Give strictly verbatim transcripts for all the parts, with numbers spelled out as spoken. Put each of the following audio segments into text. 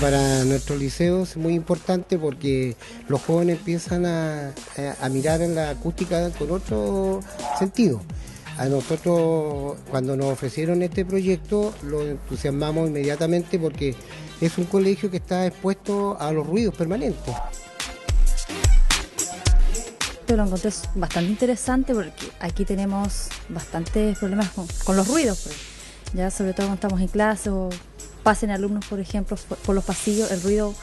Para nuestro liceo es muy importante porque los jóvenes empiezan a, a, a mirar en la acústica con otro sentido. A nosotros, cuando nos ofrecieron este proyecto, lo entusiasmamos inmediatamente porque es un colegio que está expuesto a los ruidos permanentes. Lo encontré bastante interesante porque aquí tenemos bastantes problemas con, con los ruidos, pues. Ya sobre todo cuando estamos en clase o pasen alumnos, por ejemplo, por los pasillos, el ruido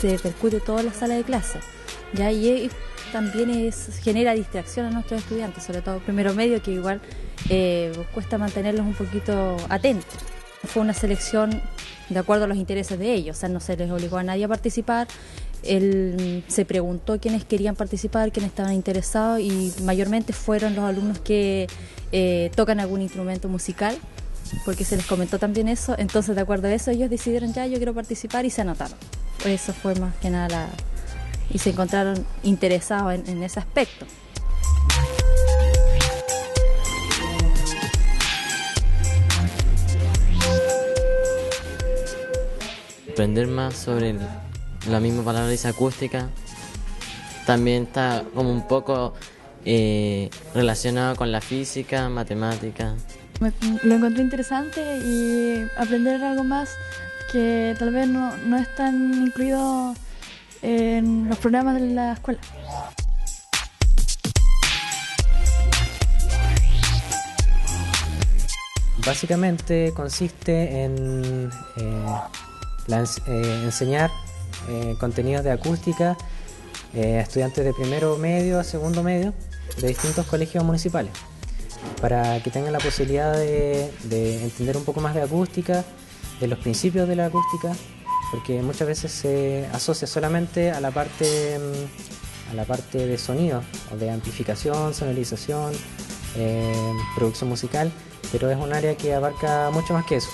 se percute toda la sala de clase. Ya, y también es, genera distracción a nuestros estudiantes, sobre todo primero medio, que igual eh, cuesta mantenerlos un poquito atentos. Fue una selección de acuerdo a los intereses de ellos, o sea, no se les obligó a nadie a participar. Él, se preguntó quiénes querían participar, quiénes estaban interesados, y mayormente fueron los alumnos que eh, tocan algún instrumento musical, porque se les comentó también eso. Entonces, de acuerdo a eso, ellos decidieron, ya, yo quiero participar, y se anotaron. Eso fue más que nada, la... y se encontraron interesados en, en ese aspecto. Aprender más sobre el, la misma palabra dice acústica, también está como un poco eh, relacionado con la física, matemática. Me, lo encontré interesante y aprender algo más que tal vez no, no es tan incluido en los programas de la escuela. Básicamente consiste en eh, la, eh, enseñar eh, contenidos de acústica eh, a estudiantes de primero medio a segundo medio de distintos colegios municipales, para que tengan la posibilidad de, de entender un poco más de acústica, de los principios de la acústica, porque muchas veces se asocia solamente a la parte, a la parte de sonido, o de amplificación, sonorización, eh, producción musical, pero es un área que abarca mucho más que eso.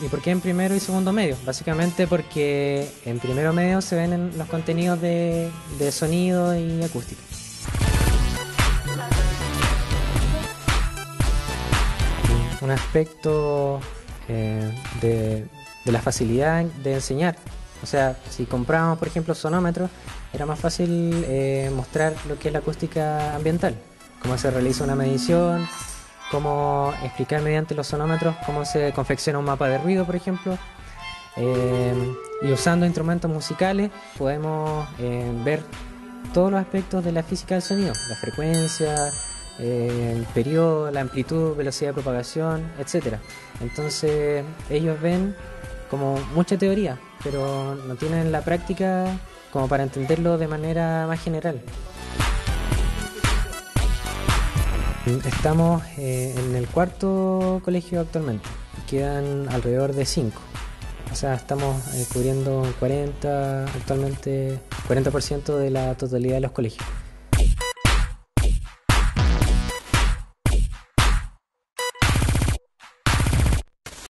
¿Y por qué en primero y segundo medio? Básicamente porque en primero medio se ven los contenidos de, de sonido y acústica. Un aspecto eh, de, de la facilidad de enseñar. O sea, si comprábamos, por ejemplo, sonómetros, era más fácil eh, mostrar lo que es la acústica ambiental, cómo se realiza una medición, cómo explicar mediante los sonómetros cómo se confecciona un mapa de ruido, por ejemplo. Eh, y usando instrumentos musicales podemos eh, ver todos los aspectos de la física del sonido, la frecuencia, el periodo, la amplitud, velocidad de propagación, etcétera. Entonces ellos ven como mucha teoría, pero no tienen la práctica como para entenderlo de manera más general. Estamos eh, en el cuarto colegio actualmente, quedan alrededor de cinco. O sea, estamos eh, cubriendo cuarenta, actualmente cuarenta por ciento de la totalidad de los colegios.